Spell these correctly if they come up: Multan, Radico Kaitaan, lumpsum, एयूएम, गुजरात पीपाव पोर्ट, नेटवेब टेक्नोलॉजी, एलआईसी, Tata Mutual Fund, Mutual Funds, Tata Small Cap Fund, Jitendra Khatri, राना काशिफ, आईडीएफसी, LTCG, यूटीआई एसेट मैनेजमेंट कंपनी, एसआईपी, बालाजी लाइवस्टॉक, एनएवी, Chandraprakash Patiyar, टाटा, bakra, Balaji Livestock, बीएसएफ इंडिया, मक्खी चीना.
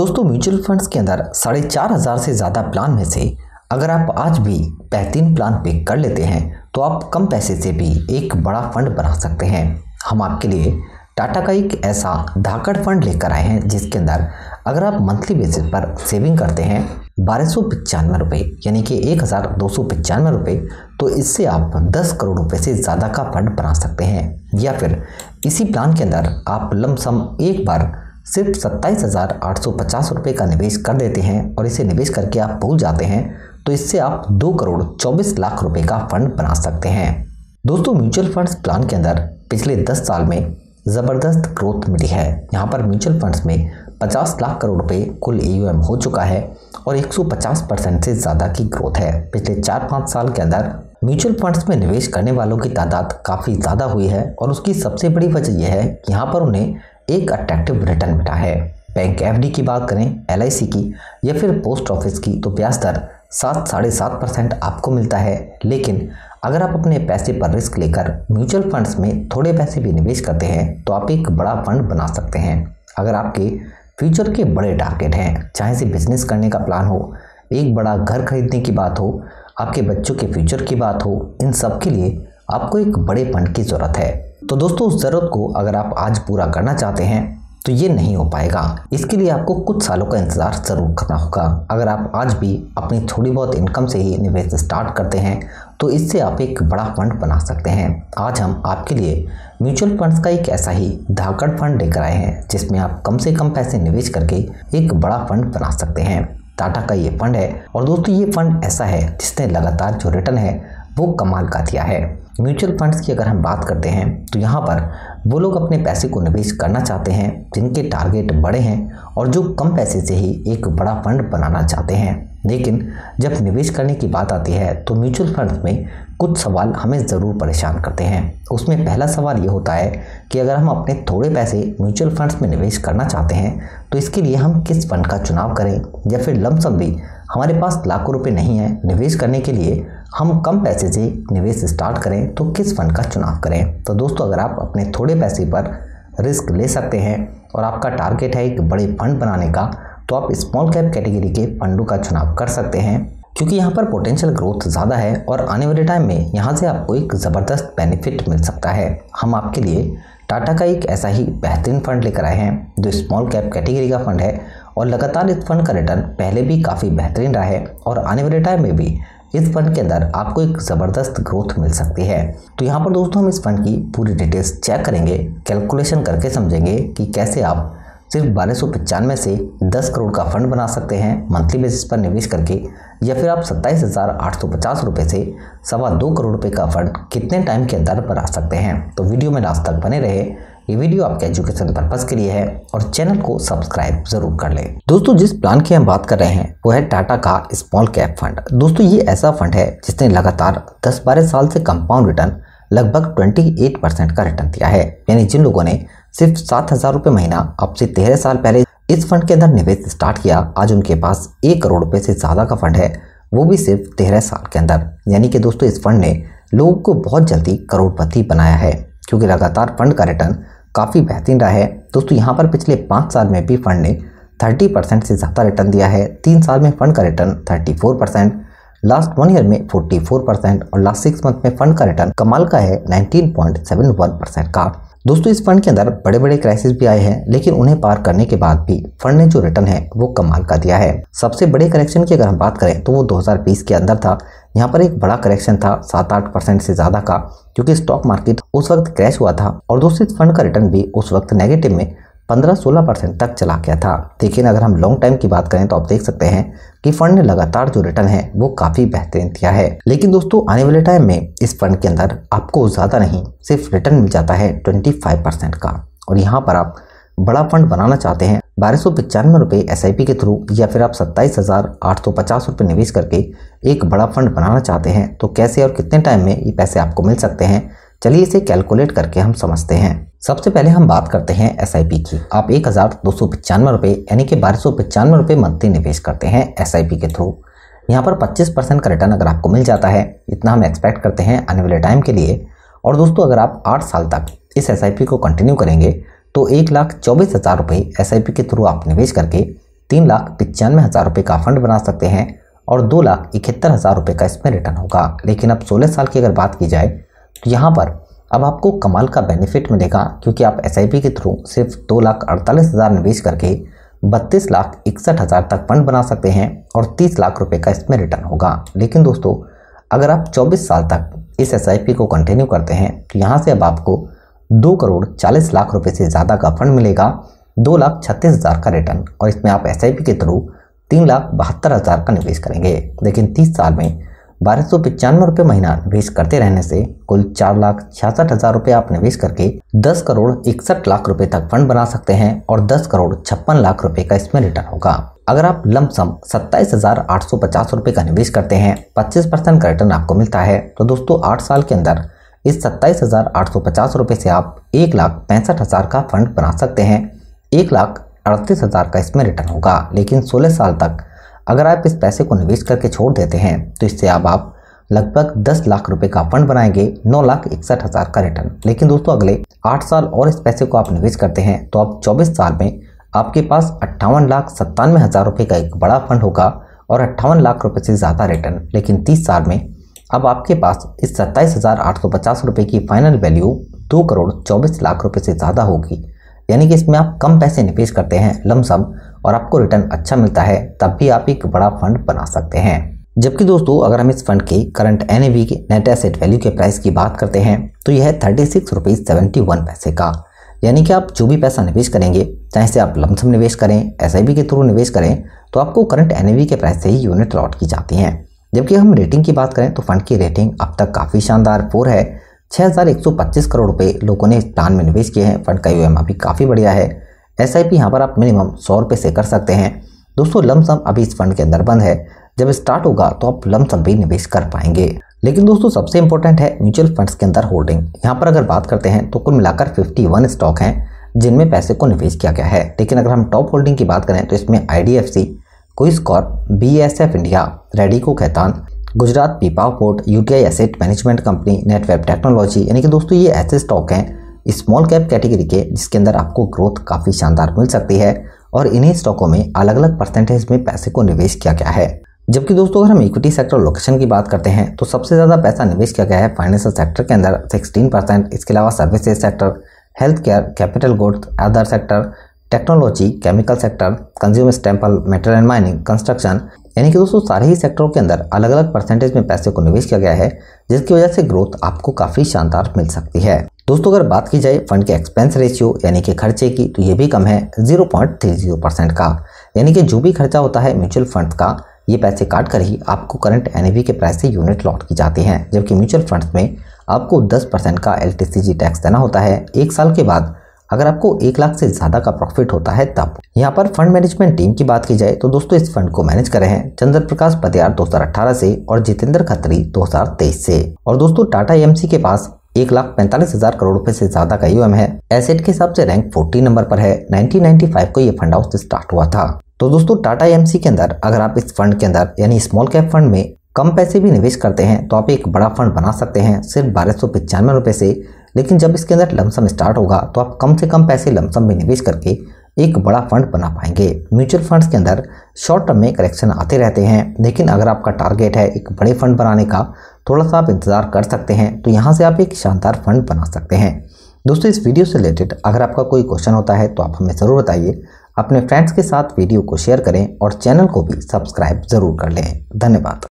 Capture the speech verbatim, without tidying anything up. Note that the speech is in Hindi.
दोस्तों म्यूचुअल फंड्स के अंदर साढ़े चार हज़ार से ज़्यादा प्लान में से अगर आप आज भी बेहतरीन प्लान पिक कर लेते हैं तो आप कम पैसे से भी एक बड़ा फंड बना सकते हैं। हम आपके लिए टाटा का एक ऐसा धाकड़ फंड लेकर आए हैं जिसके अंदर अगर आप मंथली बेसिस पर सेविंग करते हैं बारह सौ पचानवे रुपये यानी कि एक हज़ार दो सौ पचानवे रुपये तो इससे आप दस करोड़ रुपए से ज़्यादा का फंड बना सकते हैं। या फिर इसी प्लान के अंदर आप लमसम एक बार सिर्फ सत्ताईस हज़ार आठ सौ पचास रुपये का निवेश कर देते हैं और इसे निवेश करके आप भूल जाते हैं तो इससे आप दो करोड़ चौबीस लाख रुपए का फंड बना सकते हैं। दोस्तों म्यूचुअल फंड्स प्लान के अंदर पिछले दस साल में ज़बरदस्त ग्रोथ मिली है। यहाँ पर म्यूचुअल फंड्स में पचास लाख करोड़ रुपए कुल ए यू एम हो चुका है और एक सौ पचास परसेंट से ज़्यादा की ग्रोथ है। पिछले चार पाँच साल के अंदर म्यूचुअल फंड्स में निवेश करने वालों की तादाद काफ़ी ज़्यादा हुई है और उसकी सबसे बड़ी वजह यह है कि यहाँ पर उन्हें एक अट्रैक्टिव रिटर्न मिला है। बैंक एफ डी की बात करें, एल आई सी की या फिर पोस्ट ऑफिस की तो ब्याज दर सात साढ़े सात परसेंट आपको मिलता है, लेकिन अगर आप अपने पैसे पर रिस्क लेकर म्यूचुअल फंड्स में थोड़े पैसे भी निवेश करते हैं तो आप एक बड़ा फंड बना सकते हैं। अगर आपके फ्यूचर के बड़े टारगेट हैं, चाहे से बिजनेस करने का प्लान हो, एक बड़ा घर खरीदने की बात हो, आपके बच्चों के फ्यूचर की बात हो, इन सब के लिए आपको एक बड़े फंड की ज़रूरत है। तो दोस्तों उस ज़रूरत को अगर आप आज पूरा करना चाहते हैं तो ये नहीं हो पाएगा। इसके लिए आपको कुछ सालों का इंतज़ार ज़रूर करना होगा। अगर आप आज भी अपनी थोड़ी बहुत इनकम से ही निवेश स्टार्ट करते हैं तो इससे आप एक बड़ा फंड बना सकते हैं। आज हम आपके लिए म्यूचुअल फंड्स का एक ऐसा ही धाकड़ फंड लेकर आए हैं जिसमें आप कम से कम पैसे निवेश करके एक बड़ा फंड बना सकते हैं। टाटा का ये फंड है और दोस्तों ये फंड ऐसा है जिसने लगातार जो रिटर्न है वो कमाल का दिया है। म्यूचुअल फंड्स की अगर हम बात करते हैं तो यहाँ पर वो लोग अपने पैसे को निवेश करना चाहते हैं जिनके टारगेट बड़े हैं और जो कम पैसे से ही एक बड़ा फंड बनाना चाहते हैं। लेकिन जब निवेश करने की बात आती है तो म्यूचुअल फंड्स में कुछ सवाल हमें ज़रूर परेशान करते हैं। उसमें पहला सवाल ये होता है कि अगर हम अपने थोड़े पैसे म्यूचुअल फंड्स में निवेश करना चाहते हैं तो इसके लिए हम किस फंड का चुनाव करें, या फिर लमसम भी हमारे पास लाखों रुपए नहीं है निवेश करने के लिए, हम कम पैसे से निवेश स्टार्ट करें तो किस फंड का चुनाव करें। तो दोस्तों अगर आप अपने थोड़े पैसे पर रिस्क ले सकते हैं और आपका टारगेट है एक बड़े फंड बनाने का तो आप स्मॉल कैप कैटेगरी के फंडों का चुनाव कर सकते हैं क्योंकि यहाँ पर पोटेंशियल ग्रोथ ज़्यादा है और आने वाले टाइम में यहाँ से आपको एक ज़बरदस्त बेनिफिट मिल सकता है। हम आपके लिए टाटा का एक ऐसा ही बेहतरीन फंड लेकर आए हैं जो स्मॉल कैप कैटेगरी का फंड है और लगातार इस फंड का रिटर्न पहले भी काफ़ी बेहतरीन रहा है और आने वाले टाइम में भी इस फंड के अंदर आपको एक ज़बरदस्त ग्रोथ मिल सकती है। तो यहाँ पर दोस्तों हम इस फंड की पूरी डिटेल्स चेक करेंगे, कैलकुलेशन करके समझेंगे कि कैसे आप सिर्फ बारह सौ पचानवे से दस करोड़ का फंड बना सकते हैं मंथली बेसिस पर निवेश करके, या फिर आप सत्ताईस हज़ार आठ सौ पचास रुपये से सवा दो करोड़ रुपये का फंड कितने टाइम के अंदर बना सकते हैं। तो वीडियो में लास्ट तक बने रहे। ये वीडियो आपके एजुकेशन पर्पज़ के लिए है और चैनल को सब्सक्राइब जरूर कर लें। दोस्तों जिस प्लान की हम बात कर रहे हैं वो है टाटा का स्मॉल कैप फंड। दोस्तों ये ऐसा फंड है जिसने लगातार दस बारह साल से कंपाउंड रिटर्न लगभग अट्ठाईस परसेंट का रिटर्न दिया है। यानी जिन लोगों ने सिर्फ सात हज़ार रुपये महीना अब से तेरह साल पहले इस फंड के अंदर निवेश स्टार्ट किया, आज उनके पास एक करोड़ रुपये से ज़्यादा का फंड है, वो भी सिर्फ तेरह साल के अंदर। यानी कि दोस्तों इस फंड ने लोगों को बहुत जल्दी करोड़पति बनाया है क्योंकि लगातार फंड का रिटर्न काफ़ी बेहतरीन रहा है। दोस्तों यहाँ पर पिछले पाँच साल में भी फंड ने तीस परसेंट से ज़्यादा रिटर्न दिया है। तीन साल में फंड का रिटर्न चौंतीस परसेंट, लास्ट वन ईयर में चौवालीस परसेंट और लास्ट सिक्स मंथ में फंड का रिटर्न कमाल का है उन्नीस पॉइंट सात एक परसेंट का। दोस्तों इस फंड के अंदर बड़े बड़े क्राइसिस भी आए हैं लेकिन उन्हें पार करने के बाद भी फंड ने जो रिटर्न है वो कमाल का दिया है। सबसे बड़े करेक्शन की अगर हम बात करें तो वो दो हज़ार बीस के अंदर था। यहाँ पर एक बड़ा करेक्शन था सात आठ परसेंट से ज़्यादा का क्योंकि स्टॉक मार्केट उस वक्त क्रैश हुआ था और दोस्तों इस फंड का रिटर्न भी उस वक्त नेगेटिव में पंद्रह सोलह परसेंट तक चला गया था। लेकिन अगर हम लॉन्ग टाइम की बात करें तो आप देख सकते हैं कि फंड ने लगातार जो रिटर्न है वो काफ़ी बेहतरीन दिया है। लेकिन दोस्तों आने वाले टाइम में इस फंड के अंदर आपको ज़्यादा नहीं सिर्फ रिटर्न मिल जाता है ट्वेंटी फाइव परसेंट का। और यहाँ पर आप बड़ा फंड बनाना चाहते हैं बारह सौ पचानवे रुपये एस आई पी के थ्रू, या फिर आप सत्ताईस हज़ार आठ सौ पचास रुपये निवेश करके एक बड़ा फंड बनाना चाहते हैं तो कैसे और कितने टाइम में ये पैसे आपको मिल सकते हैं, चलिए इसे कैलकुलेट करके हम समझते हैं। सबसे पहले हम बात करते हैं एसआईपी की। आप एक हज़ार दो सौ पचानवे रुपये यानी कि बारह सौ पचानवे रुपये मंथली निवेश करते हैं एसआईपी के थ्रू। यहाँ पर पच्चीस परसेंट का रिटर्न अगर आपको मिल जाता है, इतना हम एक्सपेक्ट करते हैं आने वाले टाइम के लिए। और दोस्तों अगर आप आठ साल तक इस एसआईपी को कंटिन्यू करेंगे तो एक लाख चौबीस हज़ार रुपये एसआईपी के थ्रू आप निवेश करके तीन लाख पचानवे हज़ार रुपये का फंड बना सकते हैं और दो लाख इकहत्तर हज़ार रुपये का इसमें रिटर्न होगा। लेकिन अब सोलह साल की अगर बात की जाए तो यहाँ पर अब आपको कमाल का बेनिफिट मिलेगा, क्योंकि आप एसआईपी के थ्रू सिर्फ दो लाख अड़तालीस हज़ार निवेश करके बत्तीस लाख इकसठ हज़ार तक फंड बना सकते हैं और तीस लाख रुपए का इसमें रिटर्न होगा। लेकिन दोस्तों अगर आप चौबीस साल तक इस एसआईपी को कंटिन्यू करते हैं तो यहाँ से अब आपको दो करोड़ चालीस लाख रुपए से ज़्यादा का फंड मिलेगा, दो लाख छत्तीस हज़ार का रिटर्न, और इसमें आप एसआईपी के थ्रू तीन लाख बहत्तर हज़ार का निवेश करेंगे। लेकिन तीस साल में बारह सौ पचानवे रुपये महीना निवेश करते रहने से कुल चार लाख छियासठ हज़ार रुपये आप निवेश करके दस करोड़ इकसठ लाख रुपए तक फंड बना सकते हैं और दस करोड़ छप्पन लाख रुपए का इसमें रिटर्न होगा। अगर आप लमसम सत्ताईस हज़ार आठ सौ पचास रुपये का निवेश करते हैं, पच्चीस परसेंट का रिटर्न आपको मिलता है। तो दोस्तों आठ साल के अंदर इस सत्ताईस हज़ार आठ सौ पचास रुपये से आप एक लाख पैंसठ हज़ार का फंड बना सकते हैं, एक लाख अड़तीस हज़ार का इसमें रिटर्न होगा। लेकिन सोलह साल तक अगर आप इस पैसे को निवेश करके छोड़ देते हैं तो इससे अब आप लगभग दस लाख रुपए का फंड बनाएंगे, नौ लाख इकसठ हज़ार का रिटर्न। लेकिन दोस्तों अगले आठ साल और इस पैसे को आप निवेश करते हैं तो आप चौबीस साल में आपके पास अट्ठावन लाख सत्तानवे हज़ार रुपये का एक बड़ा फंड होगा और अट्ठावन लाख रुपए से ज़्यादा रिटर्न। लेकिन तीस साल में अब आपके पास इस सत्ताईस हज़ार आठ सौ पचास रुपये की फाइनल वैल्यू दो करोड़ चौबीस लाख रुपये से ज़्यादा होगी, यानी कि इसमें आप कम पैसे निवेश करते हैं लमसम और आपको रिटर्न अच्छा मिलता है, तब भी आप एक बड़ा फंड बना सकते हैं। जबकि दोस्तों अगर हम इस फंड के करंट एनएवी के नेट एसेट वैल्यू के प्राइस की बात करते हैं तो यह है thirty six rupees seventy one पैसे का, यानी कि आप जो भी पैसा निवेश करेंगे, चाहे से आप लमसम निवेश करें, एसआईपी के थ्रू निवेश करें, तो आपको करंट एनएवी के प्राइस से ही यूनिट लॉट की जाती हैं। जबकि हम रेटिंग की बात करें तो फंड की रेटिंग अब तक काफ़ी शानदार फोर है। छः हज़ार एक सौ पच्चीस करोड़ रुपए लोगों ने इस प्लान में निवेश किए हैं। फंड का यूएम अभी काफ़ी बढ़िया है। एसआईपी यहाँ पर आप मिनिमम सौ रुपये से कर सकते हैं। दोस्तों लमसम अभी इस फंड के अंदर बंद है, जब स्टार्ट होगा तो आप लमसम भी निवेश कर पाएंगे। लेकिन दोस्तों सबसे इंपॉर्टेंट है म्यूचुअल फंड्स के अंदर होल्डिंग। यहाँ पर अगर बात करते हैं तो कुल मिलाकर फिफ्टी वन स्टॉक हैं जिनमें पैसे को निवेश किया गया है। लेकिन अगर हम टॉप होल्डिंग की बात करें तो इसमें आईडीएफसी, क्विस्क, बीएसएफ इंडिया, Radico Khaitan, गुजरात पीपाव पोर्ट, यूटीआई एसेट मैनेजमेंट कंपनी, नेटवेब टेक्नोलॉजी, यानी कि दोस्तों ये ऐसे स्टॉक हैं स्मॉल कैप कैटेगरी के जिसके अंदर आपको ग्रोथ काफ़ी शानदार मिल सकती है और इन्हीं स्टॉकों में अलग अलग परसेंटेज में पैसे को निवेश किया गया है। जबकि दोस्तों अगर हम इक्विटी सेक्टर लोकेशन की बात करते हैं तो सबसे ज़्यादा पैसा निवेश किया गया है फाइनेंशियल सेक्टर के अंदर सिक्सटीन परसेंट, इसके अलावा services sector, health care, capital goods, other sector, technology, chemical sector, consumer staple, metal and mining, construction, यानी कि दोस्तों सारे ही सेक्टरों के अंदर अलग अलग परसेंटेज में पैसे को निवेश किया गया है, जिसकी वजह से ग्रोथ आपको काफ़ी शानदार मिल सकती है। दोस्तों अगर बात की जाए फंड के एक्सपेंस रेशियो यानी कि खर्चे की, तो ये भी कम है zero point three zero percent का, यानी कि जो भी खर्चा होता है म्यूचुअल फंड का, ये पैसे काट कर ही आपको करंट एनएवी के प्राइस से यूनिट लॉट की जाती हैं। जबकि म्यूचुअल फंड्स में आपको दस परसेंट का एलटीसीजी टैक्स देना होता है। एक साल के बाद अगर आपको एक लाख से ज़्यादा का प्रॉफिट होता है तब। यहाँ पर फंड मैनेजमेंट टीम की बात की जाए तो दोस्तों इस फंड को मैनेज कर रहे हैं चंद्रप्रकाश पतियार दो हज़ार अठारह से और जितेंद्र खत्री दो हज़ार तेईस से। और दोस्तों टाटा एमसी के पास एक लाख पैंतालीस हज़ार करोड़ रुपए से ज़्यादा का यूएम है। एसेट के हिसाब से रैंक फोर्टी नंबर पर है। नाइनटीन नाइंटी फाइव को ये फंड हाउस स्टार्ट हुआ था। तो दोस्तों टाटा एमसी के अंदर अगर आप इस फंड के अंदर यानी स्मॉल कैप फंड में कम पैसे भी निवेश करते हैं तो आप एक बड़ा फंड बना सकते हैं सिर्फ बारह सौ पचानवे रुपये से। लेकिन जब इसके अंदर लमसम स्टार्ट होगा तो आप कम से कम पैसे लमसम में निवेश करके एक बड़ा फंड बना पाएंगे। म्यूचुअल फंड्स के अंदर शॉर्ट टर्म में करेक्शन आते रहते हैं, लेकिन अगर आपका टारगेट है एक बड़े फंड बनाने का, थोड़ा सा आप इंतज़ार कर सकते हैं, तो यहाँ से आप एक शानदार फंड बना सकते हैं। दोस्तों इस वीडियो से रिलेटेड अगर आपका कोई क्वेश्चन होता है तो आप हमें ज़रूर बताइए। अपने फ्रेंड्स के साथ वीडियो को शेयर करें और चैनल को भी सब्सक्राइब ज़रूर कर लें। धन्यवाद।